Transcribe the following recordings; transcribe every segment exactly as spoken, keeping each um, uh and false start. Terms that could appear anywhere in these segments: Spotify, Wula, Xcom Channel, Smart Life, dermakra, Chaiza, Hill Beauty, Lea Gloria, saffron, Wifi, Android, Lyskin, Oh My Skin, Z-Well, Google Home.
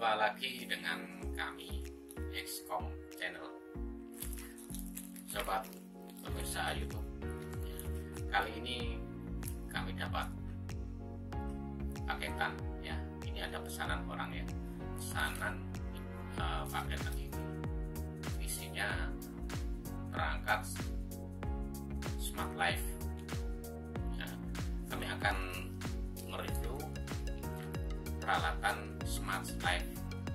Jumpa lagi dengan kami Xcom Channel, sobat pemirsa YouTube. Kali ini kami dapat paketan, ya. Ini ada pesanan orang, ya, pesanan uh, paketan ini. Isinya perangkat Smart Life. Ya. Kami akan mereview peralatan Smart Life,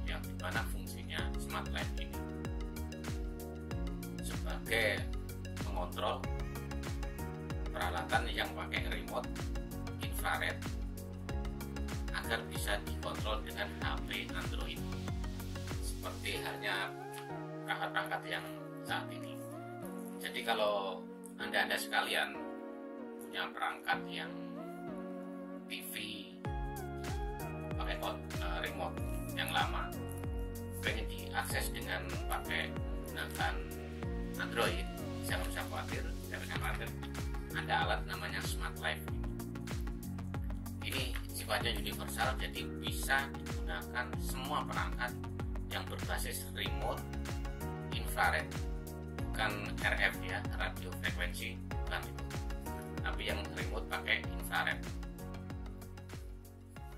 yang dimana fungsinya Smart Life ini sebagai pengontrol peralatan yang pakai remote infrared agar bisa dikontrol dengan H P Android seperti halnya perangkat yang saat ini. Jadi kalau anda-anda sekalian punya perangkat yang T V pakai remote yang lama, pengen diakses dengan pakai menggunakan Android, jangan usah khawatir, jangan khawatir. Ada alat namanya Smart Life. Ini sifatnya universal, jadi bisa digunakan semua perangkat yang berbasis remote infrared, bukan R F, ya, radio frekuensi, bukan itu, tapi yang remote pakai infrared.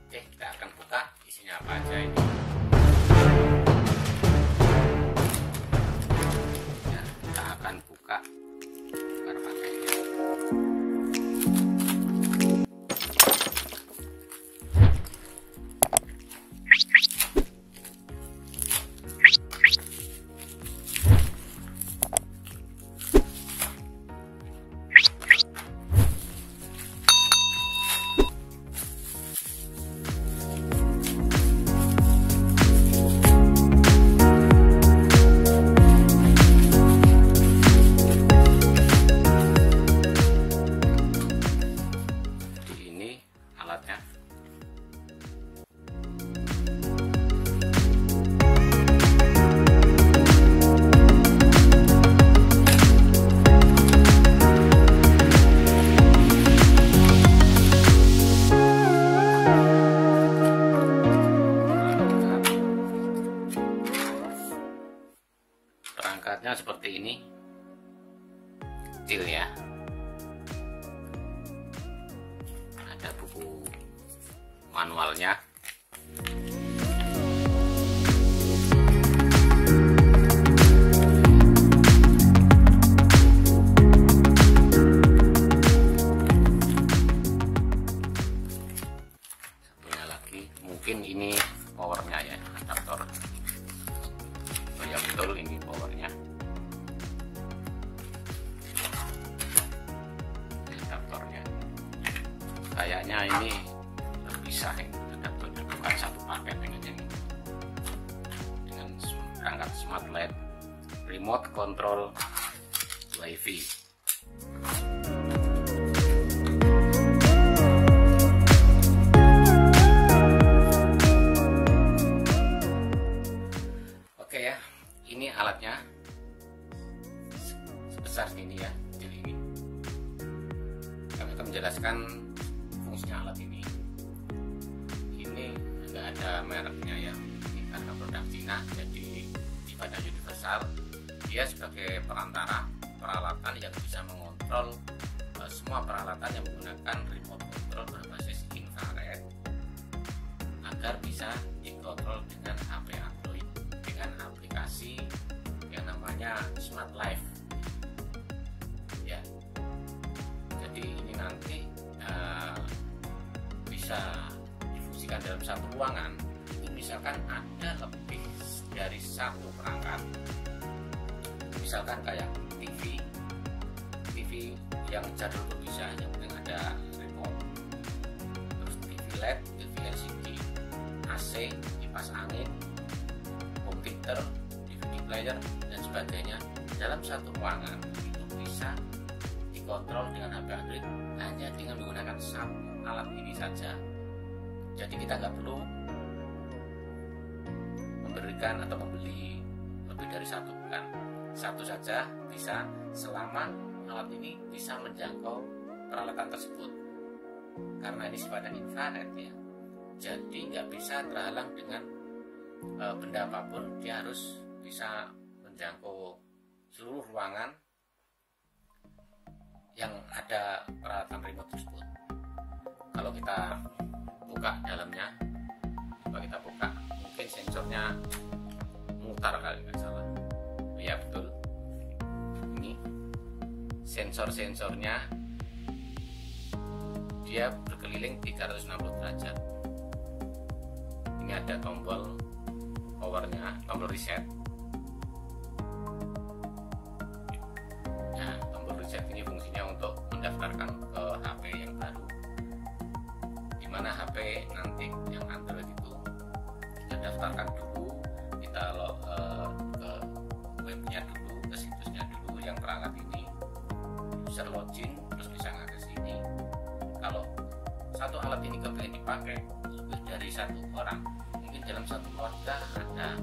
Oke, kita akan buka isinya apa aja ini. Ya, kita akan buka perpakainya. Perangkatnya seperti ini, kecil, ya. Ada buku manualnya. Satunya lagi, mungkin ini powernya, ya, adaptor. Oh, ya betul, ini powernya. Kayaknya ini terpisah, ada bukan satu paket dengan ini, dengan perangkat Smart Life remote control wifi. Oke, ya, ini alatnya sebesar ini, ya. Jadi ini kami akan menjelaskan alat ini. Ini nggak ada mereknya, ya, ini karena produk Cina, jadi sifatnya universal. Dia sebagai perantara peralatan yang bisa mengontrol uh, semua peralatan yang menggunakan remote control berbasis infrared agar bisa dikontrol dengan H P Android dengan aplikasi yang namanya Smart Life, ya. Jadi ini nanti uh, bisa difungsikan dalam satu ruangan. Itu misalkan ada lebih dari satu perangkat, misalkan kayak T V, T V yang jadul pun bisa, yang penting ada remote, terus T V L E D, T V L C D, A C, kipas angin, home theater, D V D player, dan sebagainya. Dalam satu ruangan itu bisa dikontrol dengan H P Android hanya dengan menggunakan satu alat ini saja. Jadi kita nggak perlu memberikan atau membeli lebih dari satu, bukan, satu saja bisa, selama alat ini bisa menjangkau peralatan tersebut. Karena ini sifatnya infrared, ya, jadi nggak bisa terhalang dengan e, benda apapun, dia harus bisa menjangkau seluruh ruangan yang ada peralatan remote tersebut. Kalau kita buka dalamnya, kalau kita buka, mungkin sensornya mutar kali, nggak salah. Ya betul. Ini sensor-sensornya dia berkeliling tiga ratus enam puluh derajat. Ini ada tombol powernya, tombol reset. Nah, tombol reset ini fungsinya untuk mendaftarkan ke H P yang baru, dimana H P nanti yang Android itu kita daftarkan dulu, kita log eh, ke webnya dulu, ke situsnya dulu yang perangkat ini, user login, terus bisa ngakses ini. Kalau satu alat ini kemudian dipakai lebih dari satu orang, mungkin dalam satu keluarga ada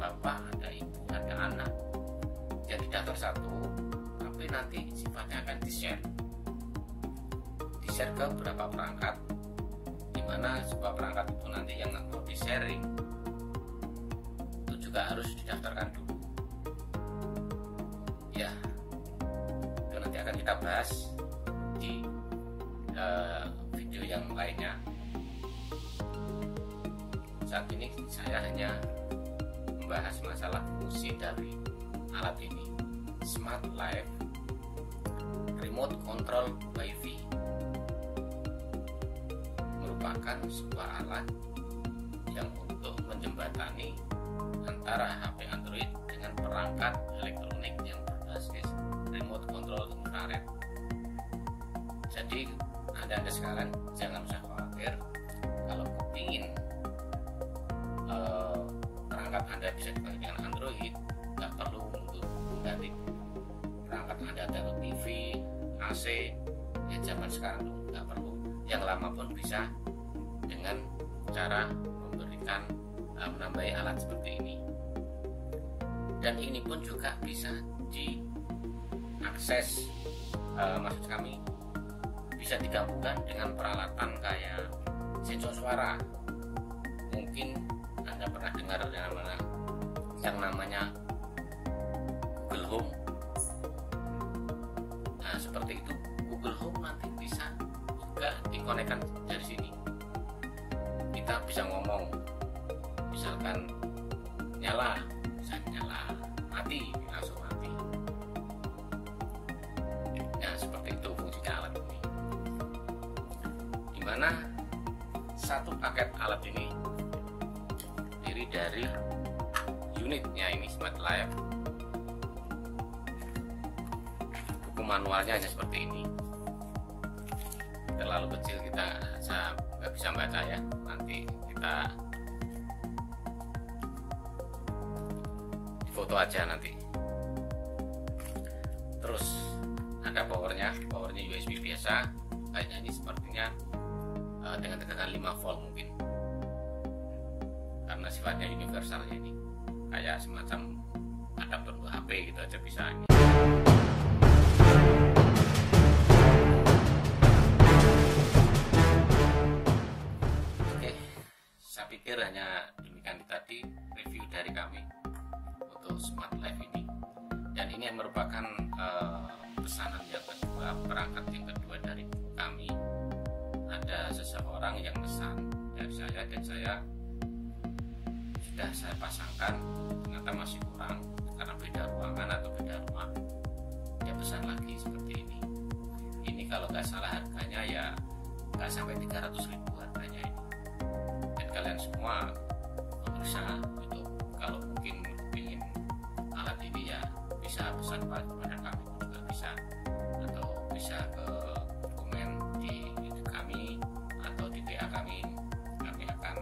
bapak, ada ibu, ada anak, jadi daftar satu, tapi nanti sifatnya akan di-share di-share ke beberapa perangkat, dimana sebuah perangkat itu nanti yang perlu di-sharing itu juga harus didaftarkan dulu ya. Itu nanti akan kita bahas di uh, video yang lainnya. Saat ini saya hanya membahas masalah fungsi dari alat ini, Smart Life Remote Control Wifi. Merupakan sebuah alat yang untuk menjembatani antara H P Android dengan perangkat elektronik yang berbasis remote control infrared. Jadi Anda-anda sekalian jangan usah khawatir, kalau ingin eh, perangkat Anda bisa dipakai dengan Android, nggak perlu untuk mengganti perangkat Anda atau T V, A C, ya zaman sekarang nggak perlu, yang lama pun bisa dengan cara memberikan eh, menambahi alat seperti ini. Dan ini pun juga bisa diakses, eh, maksud kami bisa digabungkan dengan peralatan kayak sensor suara. Mungkin Anda pernah dengar namanya yang namanya Google Home. Nah, seperti itu Google Home nanti bisa juga dikonekkan dari sini. Kita bisa ngomong, misalkan nyala, bisa nyala, mati, langsung mati. Nah, seperti itu fungsinya alat ini, dimana satu paket alat ini terdiri dari unitnya ini, Smart Life. Buku manualnya aja seperti ini, terlalu kecil, kita saya nggak bisa baca ya, nanti kita foto aja nanti. Terus ada powernya, powernya U S B biasa, kayaknya ini sepertinya uh, dengan tekanan lima volt mungkin, karena sifatnya universal ini, kayak semacam adaptor H P gitu aja bisa ini. Oke, saya pikir hanya demikian tadi review dari kami Smart Life ini, dan ini merupakan uh, pesanan yang kedua, perangkat yang kedua dari kami. Ada seseorang yang pesan dari saya, dan saya sudah saya pasangkan, ternyata masih kurang karena beda ruangan atau beda rumah, dia pesan lagi seperti ini. Ini kalau nggak salah harganya ya nggak sampai tiga ratus ribu harganya ini. Dan kalian semua pemirsa YouTube, kalau mungkin alat ini ya bisa pesan kepada kami juga bisa, atau bisa ke komen di YouTube kami atau di T A kami, kami akan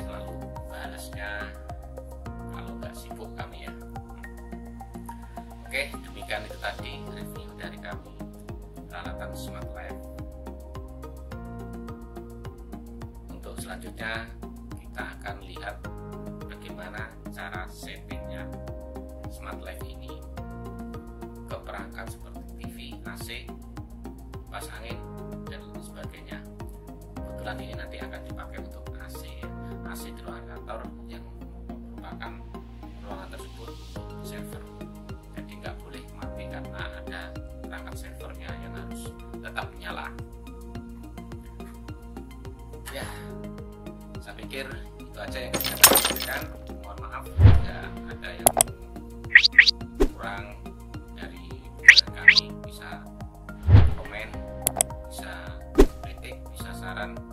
selalu balasnya kalau nggak sibuk kami ya. Oke, demikian itu tadi review dari kami peralatan Smart Life. Untuk selanjutnya kita akan lihat bagaimana cara settingnya Smart Life ini ke perangkat seperti T V, A C, kipas angin, dan lain sebagainya. Kebetulan ini nanti akan dipakai untuk A C ya. saya pikir itu aja yang saya sampaikan. Mohon maaf jika ada yang kurang dari kami, bisa komen, bisa kritik, bisa saran.